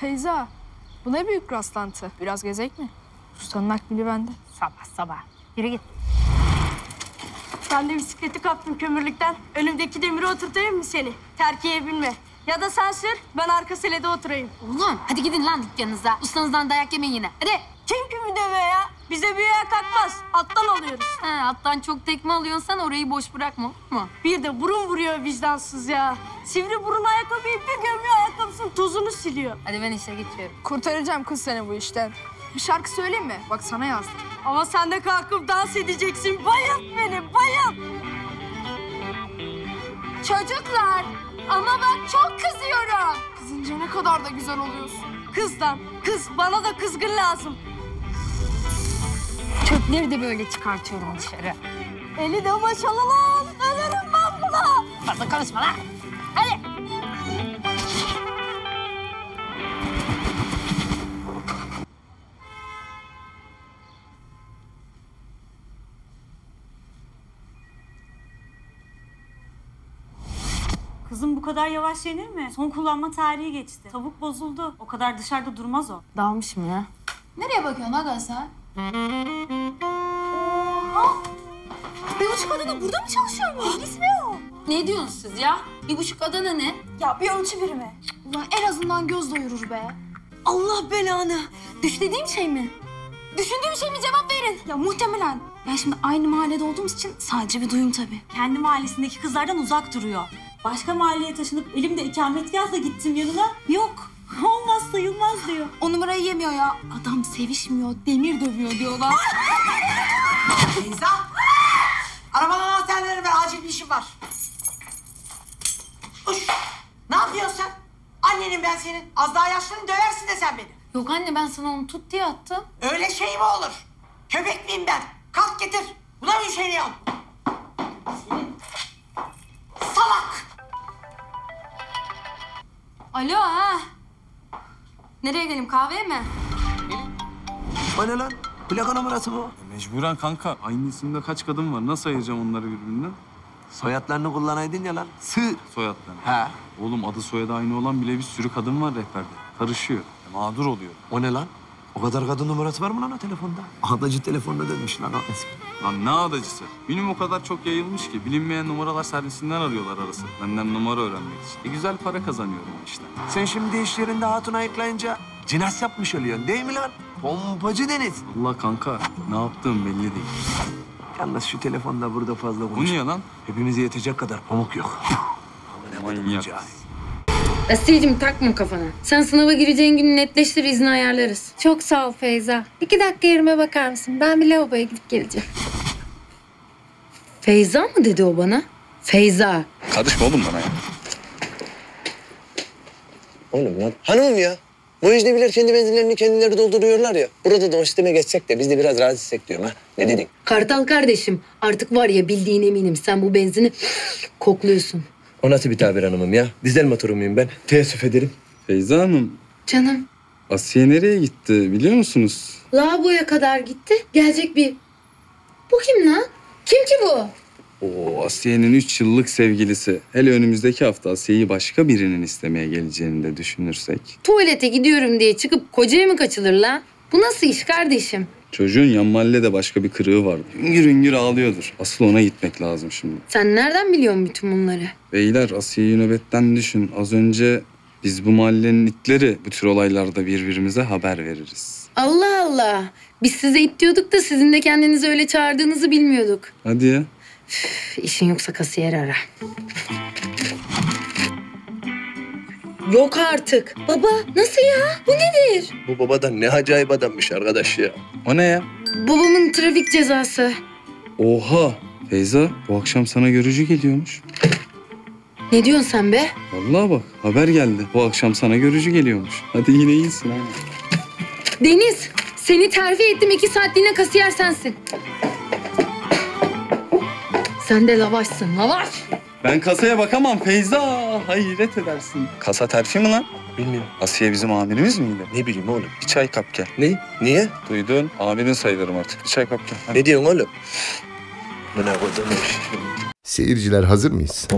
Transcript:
Feyyza, bu ne büyük rastlantı. Biraz gezek mi? Ustanın akbili bende. Sabah sabah. Yürü git. Ben de bisikleti kaptım kömürlükten. Önümdeki demire oturtayım mı seni? Terkiye binme. Ya da sen sür, ben arka selede oturayım. Oğlum, hadi gidin lan dükkanınıza. Ustanızdan dayak yemeyin yine. Hadi. Kim kimi dövüyor ya? Bize büyüğe kalkmaz. Alttan alıyoruz. He, alttan çok tekme alıyorsun sen, orayı boş bırakma, olur mu? Bir de burun vuruyor vicdansız ya. Sivri burun ayakkabıyı bir gömüyor, ayakkabısının tozunu siliyor. Hadi ben işe geçiyorum. Kurtaracağım kız seni bu işten. Bir şarkı söyleyeyim mi? Bak sana yazdım. Ama sen de kalkıp dans edeceksin. Bayat beni, bayat. Çocuklar, ama ben çok kızıyorum. Kızınca ne kadar da güzel oluyorsun. Kız lan, kız. Bana da kızgın lazım. Çöpleri de böyle çıkartıyorum dışarı. Eli de maşalı lan. Ölürüm ben buna. Fazla konuşma lan. Hadi. Kızım bu kadar yavaş yenir mi? Son kullanma tarihi geçti. Tavuk bozuldu. O kadar dışarıda durmaz o. Dalmış mı ya? Nereye bakıyorsun aga sen? Oha! 1,5 Adana burada mı çalışıyor bu? İngiliz mi o? Ne diyorsunuz siz ya? 1,5 Adana ne? Ya bir ölçü birimi. Ulan en azından göz doyurur be. Allah belanı! Düşlediğim şey mi? Düşündüğüm şey mi? Cevap verin. Ya muhtemelen. Ben şimdi aynı mahallede olduğumuz için sadece bir duyum tabii. Kendi mahallesindeki kızlardan uzak duruyor. Başka mahalleye taşınıp elimde ikametgahla gittim yanına. Yok, olmaz sayılmaz diyor. O numarayı yemiyor ya. Adam sevişmiyor, demir dövüyor diyorlar. Feyyza, arabanın anahtarları ve acil bir işim var. Uş, ne yapıyorsun sen? Annenim ben senin. Az daha yaşlını döversin de sen beni. Yok anne, ben sana onu tut diye attım. Öyle şey mi olur? Köpek miyim ben? Kalk getir. Buna mı üşeniyorsun? Alo ha. Nereye geleyim, kahveye mi? O ne lan? Plaka numarası bu. Mecburen kanka. Aynı isimde kaç kadın var. Nasıl ayıracağım onları birbirinden? Soyadlarını kullanaydın ya lan. Sığır soyadlarını. Ha. Oğlum adı soyadı aynı olan bile bir sürü kadın var rehberde. Karışıyor. Mağdur oluyor. O ne lan? O kadar kadın numarası var mı lan o telefonda? Adacı telefonda dönmüş lan o eski. Lan ne adacısı? Benim o kadar çok yayılmış ki bilinmeyen numaralar servisinden arıyorlar arası. Benden numara öğrenmek için. Güzel para kazanıyorum işte. Sen şimdi iş yerinde hatun ayıklayınca cinas yapmış oluyorsun değil mi lan? Pompacı Deniz. Allah kanka ne yaptığım belli değil. Yalnız şu telefonda burada fazla konuş. Bu niye lan? Hepimize yetecek kadar pamuk yok. Manyak. Asiyeciğim takma kafana. Sen sınava gireceğin günü netleştir, izni ayarlarız. Çok sağ ol Feyyza. 2 dakika yerime bakar mısın? Ben bir lavaboya gidip geleceğim. Feyyza mı dedi o bana? Feyyza. Karışma oğlum bana ya. Oğlum lan. Hanımım ya. Bu ecnebiler kendi benzinlerini kendileri dolduruyorlar ya. Burada da o sisteme geçsek de biz de biraz razı etsek diyorum ha. Ne dedin? Kartal kardeşim artık var ya bildiğin eminim. Sen bu benzini kokluyorsun. O nasıl bir tabir hanımım ya? Dizel motoru muyum ben? Teessüf ederim. Feyyza Hanım. Canım. Asiye nereye gitti biliyor musunuz? Lavaboya kadar gitti. Gelecek bir... Bu kim lan? Kim ki bu? Oo, Asiye'nin 3 yıllık sevgilisi. Hele önümüzdeki hafta Asiye'yi başka birinin istemeye geleceğini de düşünürsek. Tuvalete gidiyorum diye çıkıp kocaya mı kaçılır lan? Bu nasıl iş kardeşim? Çocuğun yan mahallede başka bir kırığı vardı. Hüngür hüngür ağlıyordur. Asıl ona gitmek lazım şimdi. Sen nereden biliyorsun bütün bunları? Beyler Asiye'yi nöbetten düşün. Az önce biz bu mahallenin itleri bu tür olaylarda birbirimize haber veririz. Allah Allah. Biz size it diyorduk da sizin de kendinizi öyle çağırdığınızı bilmiyorduk. Hadi ya. Üf, işin yoksa kasiyer ara. Yok artık. Baba nasıl ya? Bu nedir? Bu babadan ne acayip adammış arkadaş ya. O ne ya? Babamın trafik cezası. Oha. Feyyza bu akşam sana görücü geliyormuş. Ne diyorsun sen be? Vallahi bak haber geldi. Bu akşam sana görücü geliyormuş. Hadi yine iyisin ha. Deniz seni terfi ettim 2 saatliğine kasiyer sensin. Sen de lavaşsın lavaş. Ben kasaya bakamam Feyyza. Hayret edersin. Kasa terfi mi lan? Bilmiyorum. Asiye bizim amirimiz miydi? Ne bileyim oğlum. Bir çay kap gel. Ne? Niye? Duydun. Amirin sayılırım artık. Bir çay kap gel. Hadi. Ne diyorsun oğlum? Buna koydum. Seyirciler hazır mıyız?